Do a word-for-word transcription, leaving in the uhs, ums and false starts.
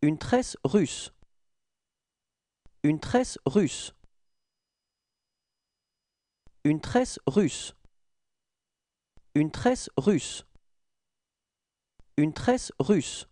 Une tresse russe. Une tresse russe. Une tresse russe. Une tresse russe. Une tresse russe.